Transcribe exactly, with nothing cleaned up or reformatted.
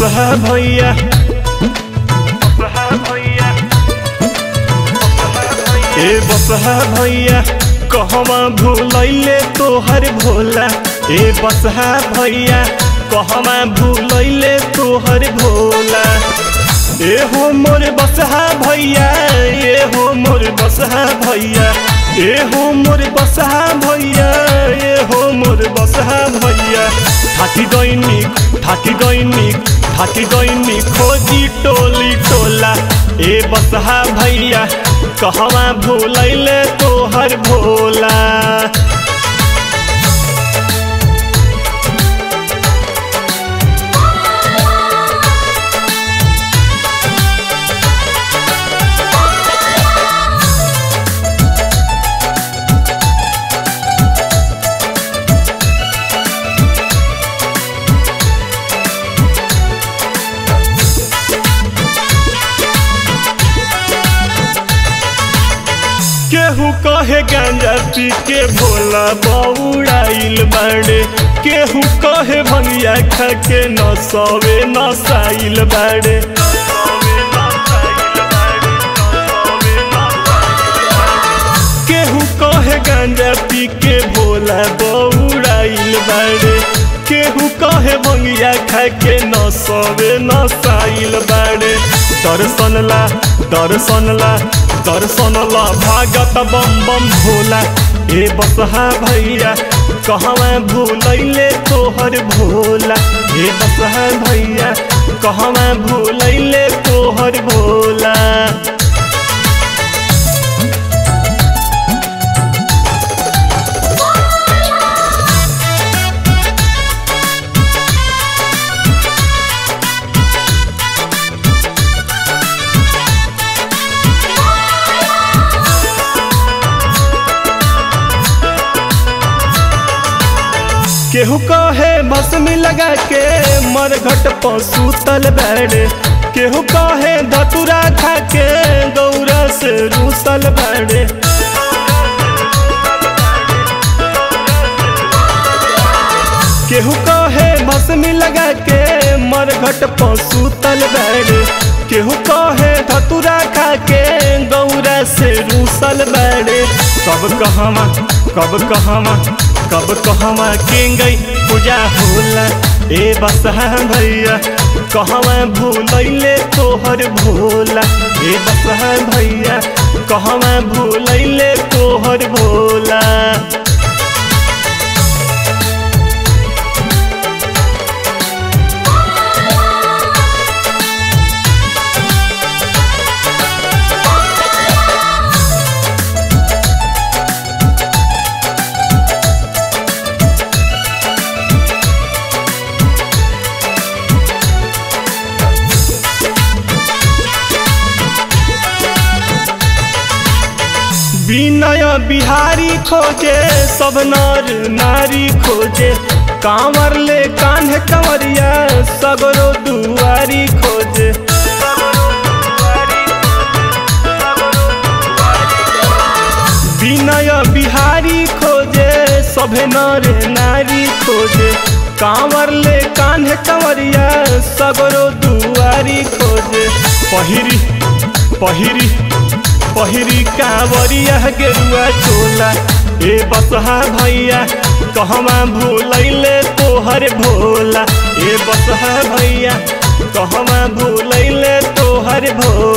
सहा भैया ए बसहा भैया कहवा भूलैले तोहर भोला ए बसहा भैया कहवा भूलैले तोहर भोला ए हो मोर बसहा भैया ए हो मोर बसहा भैया ए हो मोर बसहा भैया ए हो मोर बसहा भैया ठाकी गइनिक ठाकी गइनिक ठाकी गइनिक खोजी टोली टोला ए बसहा भैया कहवा भूलैले तोहर भोला। केहू कहे गांजा पी के भोला बौड़ाइल बाड़े केहू कहे भनिया खा के नसवे नसाइल बाड़े केहू कहे गांजा पी के भोला बौड़ाइल बाड़े केहू कहे भंगिया खा के नसवे नसाइल बाड़े दर्शनला दर्शनला दर्शनला भागत बम बम भोला ए बसहा भैया कहवा भूलैले तोहर भोला ए बसहा भैया कहवा भूलैले तोहर भोला। केहू कहे मौसमी लगा के मरघट पशु तल बाड़े केहू कहे धतुरा खा के गौरा से रूसल बाड़े केहू कहे मौसमी लगा के मरघट पशु तल बाड़े केहू कहे धतुरा खा के गौरा से रूसल बाड़े कब कहवा कब कहवा कब कहवा केंगई पूजा होला ए बसहा भैया कहवा भूलैले तोहर भोला ए बसहा भैया कहवा भूलैले तोहर भोला। विनय बिहारी खोजे सब नर नारी खोजे कांवर ले कान्ह कंवरिया सगरो दुआरी खोजे विनय बिहारी खोजे सब नर नारी खोजे कांवर ले कान्ह कंवरिया सगरो दुआरी खोजे पहिरी पहिरी पहिरी कांवरिया गेरुआ चोला ए बसहा भैया कहवा भूलैले तोहर भोला ए बसहा भैया कहवा भूलैले तोहर भोला।